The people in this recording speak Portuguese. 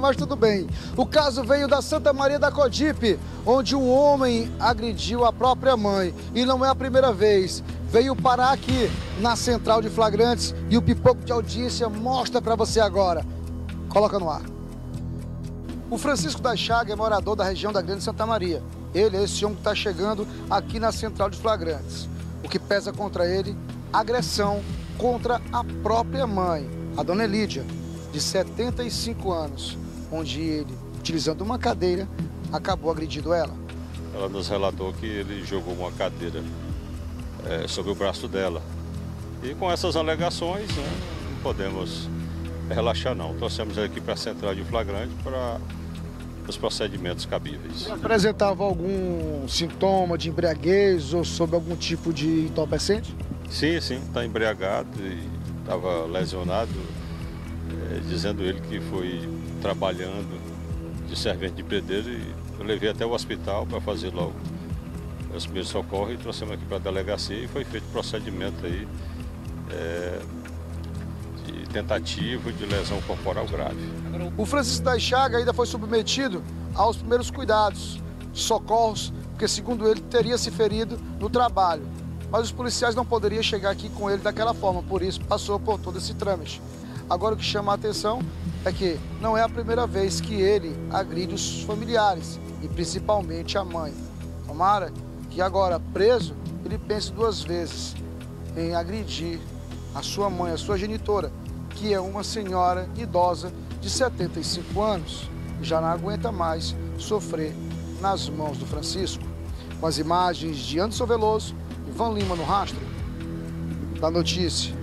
Mas tudo bem. O caso veio da Santa Maria da Codipe, onde um homem agrediu a própria mãe. E não é a primeira vez. Veio parar aqui na Central de Flagrantes e o Pipoco de Audiência mostra pra você agora. Coloca no ar. O Francisco das Chagas é morador da região da Grande Santa Maria. Ele é esse homem que está chegando aqui na Central de Flagrantes. O que pesa contra ele? Agressão contra a própria mãe, a dona Elídia, de 75 anos, onde ele, utilizando uma cadeira, acabou agredindo ela. Ela nos relatou que ele jogou uma cadeira sobre o braço dela. E com essas alegações, né, não podemos relaxar, não. Trouxemos aqui para a Central de Flagrante para os procedimentos cabíveis. Ele apresentava algum sintoma de embriaguez ou sob algum tipo de entorpecente? Sim, está embriagado e estava lesionado, dizendo ele que foi trabalhando de servente de pedreiro e eu levei até o hospital para fazer logo os primeiros socorros e trouxemos aqui para a delegacia e foi feito procedimento aí de tentativa de lesão corporal grave. O Francisco das Chagas ainda foi submetido aos primeiros cuidados, socorros, porque segundo ele teria se ferido no trabalho. Mas os policiais não poderiam chegar aqui com ele daquela forma, por isso passou por todo esse trâmite. Agora o que chama a atenção é que não é a primeira vez que ele agride os familiares, e principalmente a mãe. Tomara que agora, preso, ele pense duas vezes em agredir a sua mãe, a sua genitora, que é uma senhora idosa de 75 anos, e já não aguenta mais sofrer nas mãos do Francisco. Com as imagens de Anderson Veloso, Ivan Lima no rastro da notícia.